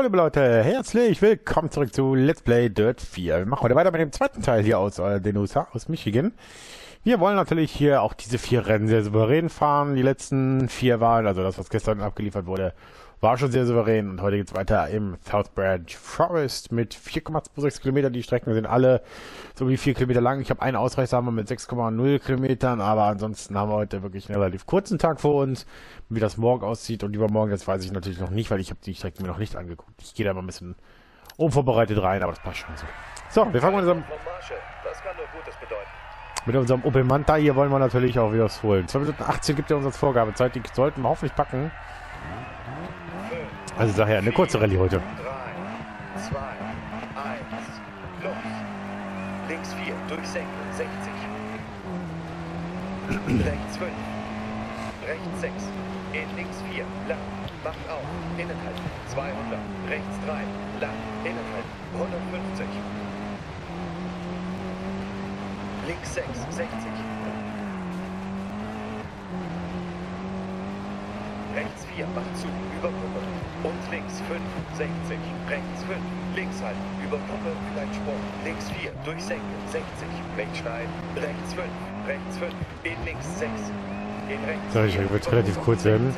So, liebe Leute, herzlich willkommen zurück zu Let's Play Dirt 4. Wir machen heute weiter mit dem zweiten Teil hier aus den USA, aus Michigan. Wir wollen natürlich hier auch diese 4 Rennen sehr souverän fahren. Die letzten 4 waren, also das, was gestern abgeliefert wurde, war schon sehr souverän. Und heute geht es weiter im South Branch Forest mit 4,26 Kilometern. Die Strecken sind alle so wie 4 Kilometer lang. Ich habe einen Ausreißer mit 6,0 Kilometern, aber ansonsten haben wir heute wirklich einen relativ kurzen Tag vor uns. Wie das morgen aussieht und übermorgen, das weiß ich natürlich noch nicht, weil ich habe die Strecken mir noch nicht angeguckt. Ich gehe da mal ein bisschen unvorbereitet rein, aber das passt schon so. So, wir fangen mit unserem... Das kann nur Gutes bedeuten. Mit unserem Opel Manta hier wollen wir natürlich auch wieder was holen. 2 Minuten 18 gibt ja uns als Vorgabezeit. Die sollten wir hoffentlich packen. Also daher eine kurze Rallye heute. 3, 2, 1, los. Links 4 durch Senkel 60. Rechts 5. Rechts 6. In links 4. Lang. Macht auf. Innenhalten. 200. Rechts 3. Lang. Innenhalten. 150. Links 6, 60. Rechts 4, macht zu, über Gruppe. Und links 5, 60. Rechts 5, links halten, über Gruppe, über einen Sprung. Links 4, durch Senke, 60. Rechts schneiden, rechts 5, rechts 5. In links 6, in rechts 4. Ich würde es relativ kurz werden.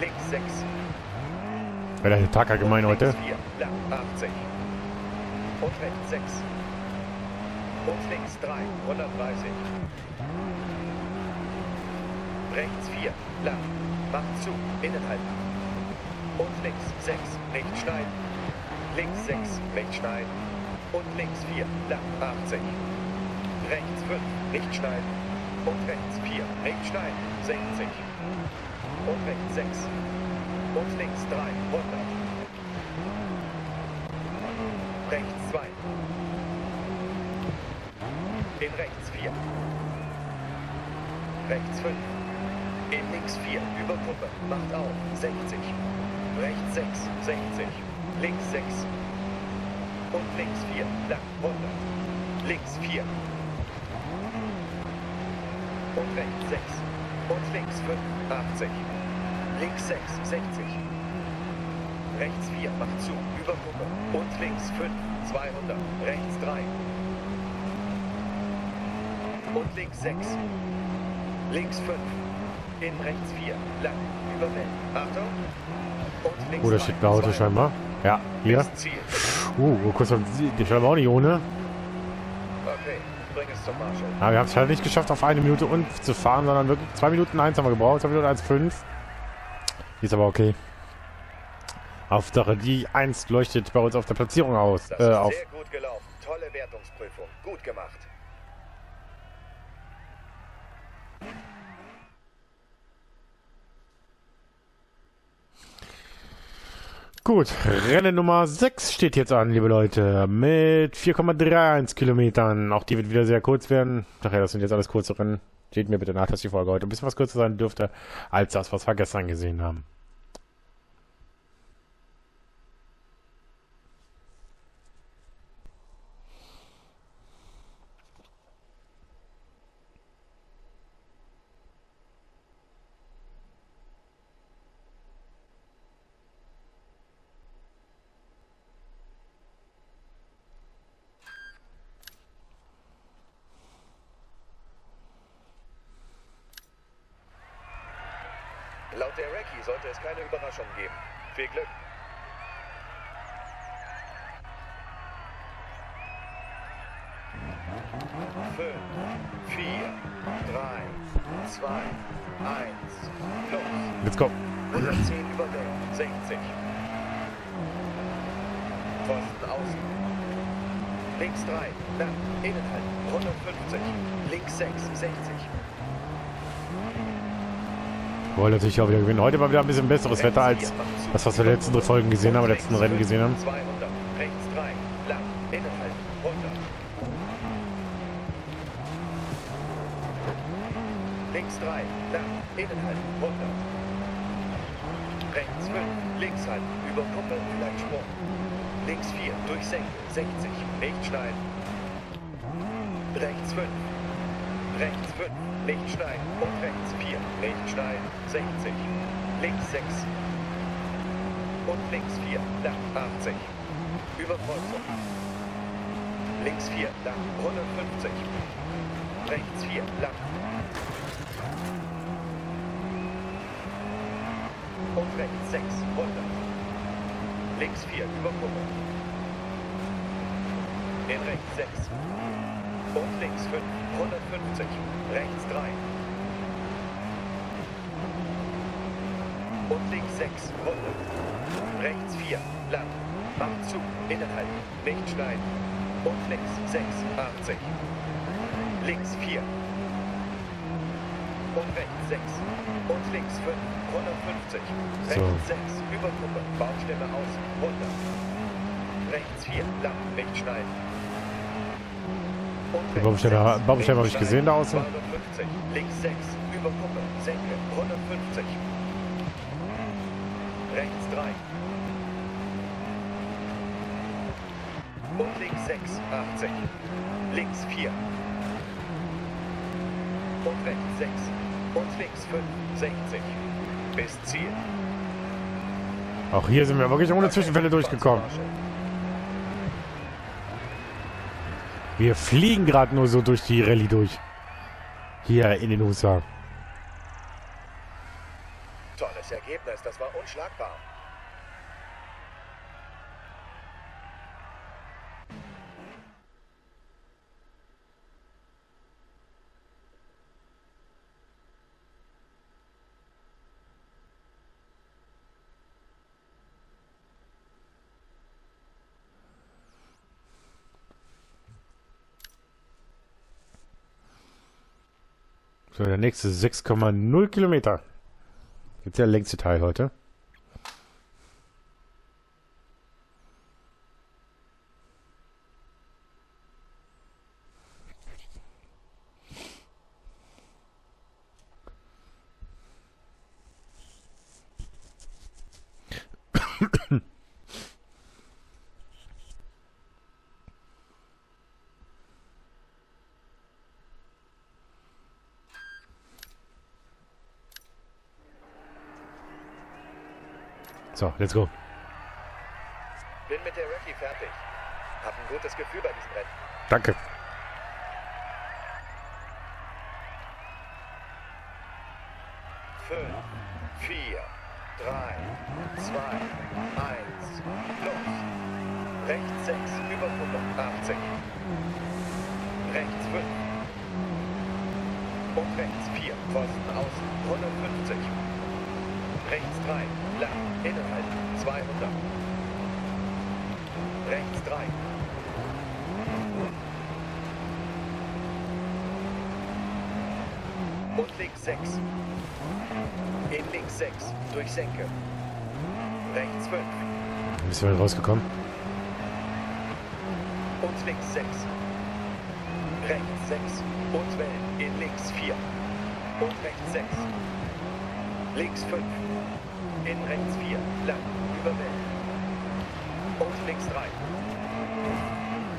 Links 6. Wäre der Tag allgemein heute? Links 4, lang, 80. Und rechts 6. Und links 3, 130. Rechts 4, lang. Macht zu, innenhalten. Und links 6, rechts schneiden. Links 6, rechts schneiden. Und links 4, lang. 80. Rechts 5, rechts schneiden. Und rechts 4, rechts schneiden. 60. Und rechts 6. Und links 3, 100. Rechts 2. In rechts 4. Rechts 5. In links 4. Über Kuppe. Macht auf. 60. Rechts 6. 60. Links 6. Und links 4. Lang. 100. Links 4. Und rechts 6. Und links 5. 80. Links 6. 60. Rechts 4. Macht zu. Über Kuppe. Und links 5. 200. Rechts 3. Und links 6. Links 5. In rechts 4. Lang. Über Wellen. Achtung. Und links 3. Oh, da steht eine Auto scheinbar. Ja, hier. Kurz mal. Die scheinbar auch nicht ohne. Okay, bring es zum Marshall. Aber wir haben es halt nicht geschafft, auf 1 Minute und zu fahren, sondern wirklich 2 Minuten 1 haben wir gebraucht. 2 Minuten 1,5. Ist aber okay. Hauptsache, die 1 leuchtet bei uns auf der Platzierung aus. Das ist auf. Sehr gut gelaufen. Tolle Wertungsprüfung. Gut gemacht. Gut, Rennen Nummer 6 steht jetzt an, liebe Leute, mit 4,31 Kilometern. Auch die wird wieder sehr kurz werden. Ach ja, das sind jetzt alles kurze Rennen. Seht mir bitte nach, dass die Folge heute ein bisschen was kürzer sein dürfte, als das, was wir gestern gesehen haben. Laut der Recce sollte es keine Überraschung geben. Viel Glück. Fünf, vier, drei, zwei, eins, los. Let's go. 110 über Wellen, 60. Pfosten außen. Links 3, lang, innenhalten, 150. Links 6, 60. Wir wollen natürlich auch wieder gewinnen. Heute war wieder ein bisschen besseres Wetter als das, was wir letzten Folgen gesehen haben, letzten Rennen gesehen haben. 200, rechts 3, lang, innerhalb, 100. Links 3, lang, innerhalb, 100. Rechts 5, links halten, über Kuppel, lang Sprung. Links 4, durch Senke, 60, nicht schneiden. Rechts 5. Rechts 5, nicht schneiden. Und rechts 4, nicht schneiden. 60. Links 6. und links 4 nach 80. Über Kreuzung. Links 4 nach 150. Rechts 4 lang. Und rechts 6 runter. Links 4 über Kurve. In rechts 6. Und links 5 150. Rechts 3. Und links 6 runter. Rechts 4 lang. Macht zu. Innerhalb. Nicht schneiden. Und links 6 80. Links 4 und rechts 6 und links 5, 150, so. Rechts 6, Übergruppe, Baustelle aus, runter, rechts 4, lang, nicht schneiden. Die Baustelle habe ich gesehen da außen. 250, links 6, Übergruppe, Senke, 150, rechts 3 und links 6, 80, links 4. Und rechts 6 und links 5, 60 bis Ziel. Auch hier sind wir wirklich ohne Zwischenfälle durchgekommen. Wir fliegen gerade nur so durch die Rallye durch. Hier in den USA. Tolles Ergebnis, das war unschlagbar. So, der nächste 6,0 Kilometer. Jetzt der längste Teil heute. So, let's go. Bin mit der Rallye fertig. Hab ein gutes Gefühl bei diesem Rennen. Danke. Und links 6. In links 6. Durch Senke. Rechts 5. Bist du mal rausgekommen? Und links 6. Rechts 6. Und Wellen. In links 4. Und rechts 6. Links 5. In rechts 4. Lang. Über Wellen. Und links 3.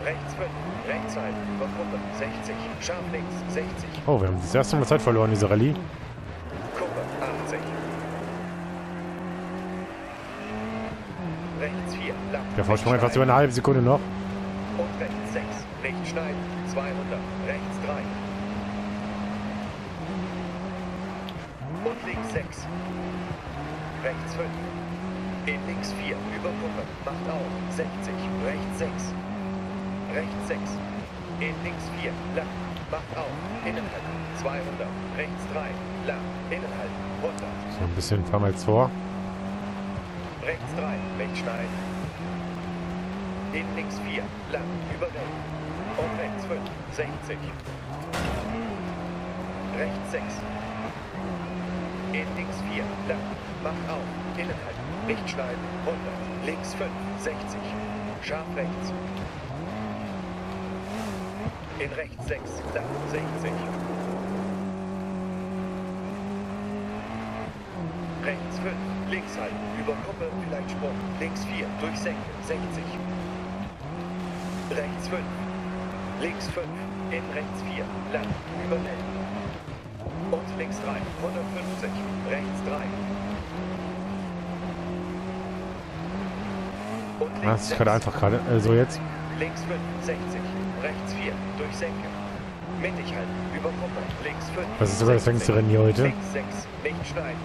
Rechts 5, rechts halten, über Gruppe, 60, scharf links, 60. Oh, wir haben das erste Mal Zeit verloren, diese Rallye. Gruppe, 80. Rechts 4, lang. Der Vorsprung einfach so eine halbe Sekunde noch. Und rechts 6, nicht schneiden, 200, rechts 3. Und links 6. Rechts 5. In links 4, über Gruppe, macht auf, 60, rechts 6. Rechts 6, in links 4, lang, macht auf, innenhalten, 200, rechts 3, lang, innenhalten, runter. So, ein bisschen fahren wir jetzt vor. Rechts 3, rechts schneiden. In links 4, lang, überrennen. Und rechts 5, 60. Rechts 6. In links 4, lang, macht auf, innenhalten, nicht schneiden, runter. Links 5, 60. Scharf rechts. In rechts 6, lang 60. Rechts 5, links halten, über Kuppe, vielleicht Sprung. Links 4, durch Senke, 60. Rechts 5, links 5, in rechts 4, lang, über Nell. Und links 3, 150, rechts 3. Das ist gerade einfach gerade. Also jetzt. Links 5, 60, rechts 4, durchsenken. Mittig halten, überkuppeln. Links 5. Das ist sogar das längste Rennen hier heute. Links 6, nicht schneiden.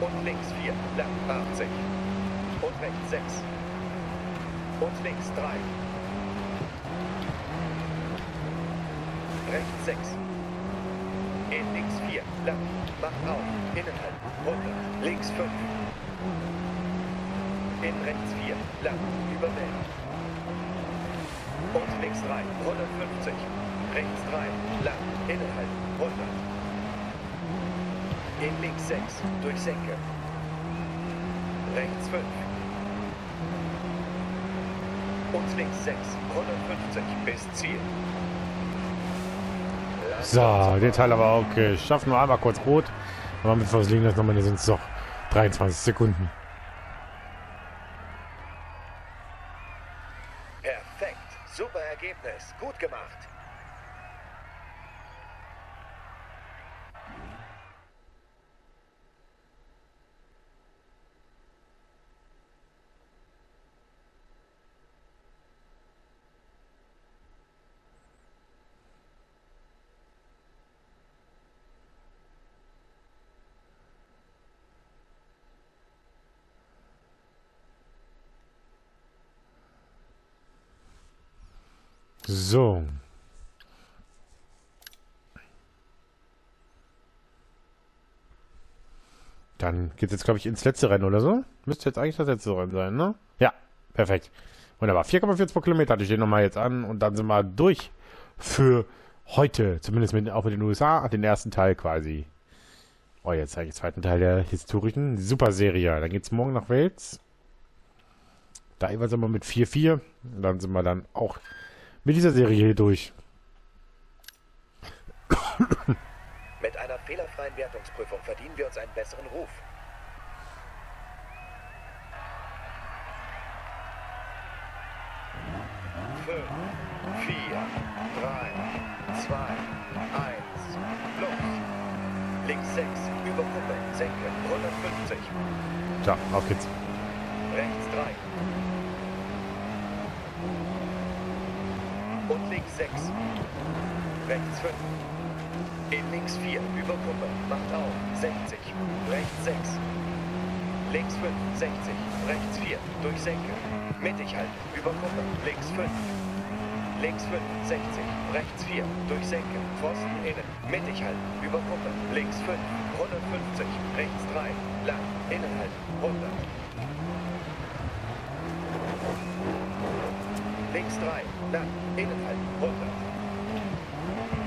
Und links 4, lang 80. Und rechts 6. Und links 3. Rechts 6. In links 4, lang. Mach auf, innenhalten, runter. Links 5. In rechts 4, lang, überwählen. Und links 3, 150. Rechts 3, lang, innehalten, runter. In links 6, durch Senke. Rechts 5. Und links 6, 150 bis Ziel. So, den Teil aber auch geschafft. Nur einmal kurz rot. Aber mit was liegen das nochmal? Hier sind es doch 23 Sekunden. Super Ergebnis, gut gemacht. So. Dann geht's jetzt, glaube ich, ins letzte Rennen oder so. Müsste jetzt eigentlich das letzte Rennen sein, ne? Ja, perfekt. Wunderbar. 4,42 Kilometer hatte ich den nochmal jetzt an und dann sind wir durch für heute. Zumindest mit, auch mit den USA, den ersten Teil quasi. Oh, jetzt zeige ich den zweiten Teil der historischen Superserie. Dann geht's morgen nach Wales. Da jeweils immer mit 4-4. Und dann sind wir dann auch mit dieser Serie hier durch. Mit einer fehlerfreien Wertungsprüfung verdienen wir uns einen besseren Ruf. Los. Links 6, über Kuppe, senken, 150. Tja, auf geht's. Rechts 3. Und links 6. Rechts 5. In links 4. Über Kuppe. Macht auf. 60. Rechts 6. Links 5. 60. Rechts 4. Durch Senke. Mittig halten. Über Kuppe. Links 5. Links 5. 60. Rechts 4. Durch Senke. Pfosten innen. Mittig halten. Über Kuppe. Links 5. 150. Rechts 3. Lang. Innenhalten. 100. Links 3, lang, innenhalten, runter.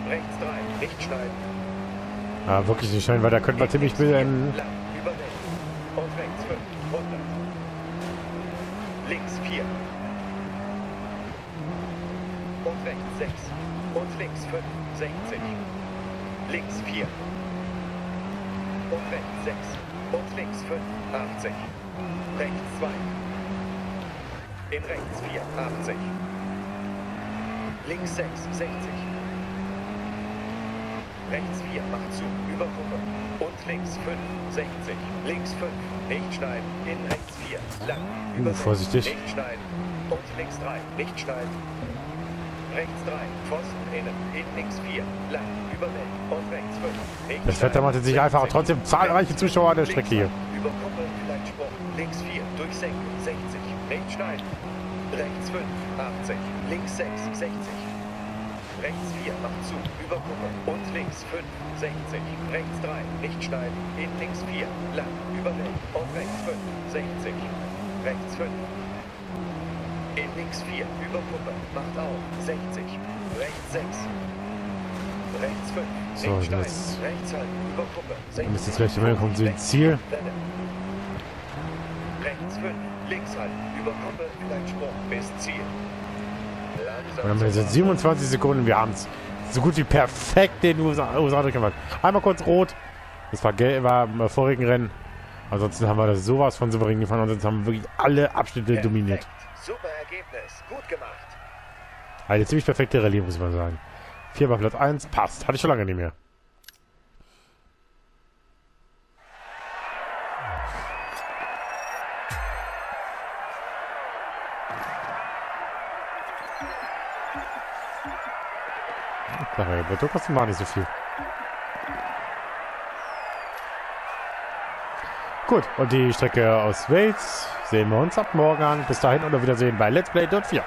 Rechts 3, nicht schneiden. Ah, wirklich nicht schneiden, weil da könnte man ziemlich bilden. Lang, über rechts. Und rechts 5, runter. Links 4. Und rechts 6. Und links 5, 60. Links 4. Und rechts 6. Und links 5, 80. Rechts 2. In rechts 4, 80. Links 6, 60. Rechts 4, macht zu, Übergruppe. Und links 5, 60. Links 5, nicht schneiden. In rechts 4, lang, über vorsichtig. Nicht schneiden. Und links 3, nicht schneiden. Rechts 3, Pfosten innen. In links 4, lang, über und rechts 5, nicht das Wetter macht sich einfach auch trotzdem zahlreiche Zuschauer an der Strecke hier. Übergruppe, vielleicht Sprung. Links 4, durchsenken, 60. Rechts schneiden. Rechts 5, 80. Links 6, 60. Rechts 4, macht zu, Überkuppe. Und links 5, 60. Rechts 3, nicht schneiden. In links 4, lang, überwählen. Und rechts 5, 60. Rechts 5. In links 4, Überkuppe. Macht auf, 60. Rechts 6. Rechts 5, so, nicht schneiden. Rechts halten, Überkuppe. 60. Dann ist jetzt gleich die Meldung, kommt zum Ziel. Rechts 5. Links halten, über Kuppe, vielleicht Sprung bis Ziel. Langsam. Wir haben jetzt 27 Sekunden, wir haben es so gut wie perfekt den USA durchgemacht. Einmal kurz rot, das war gelb, war im vorigen Rennen. Ansonsten haben wir das sowas von souverän gefahren, ansonsten haben wir wirklich alle Abschnitte perfekt dominiert. Super Ergebnis, gut gemacht. Eine ziemlich perfekte Rallye, muss man sagen. 4 bei Platz 1, passt, hatte ich schon lange nicht mehr. Klarer Motor kostet mal nicht so viel. Gut, und die Strecke aus Wales sehen wir uns ab morgen an. Bis dahin und auf Wiedersehen bei Let's Play Dirt 4.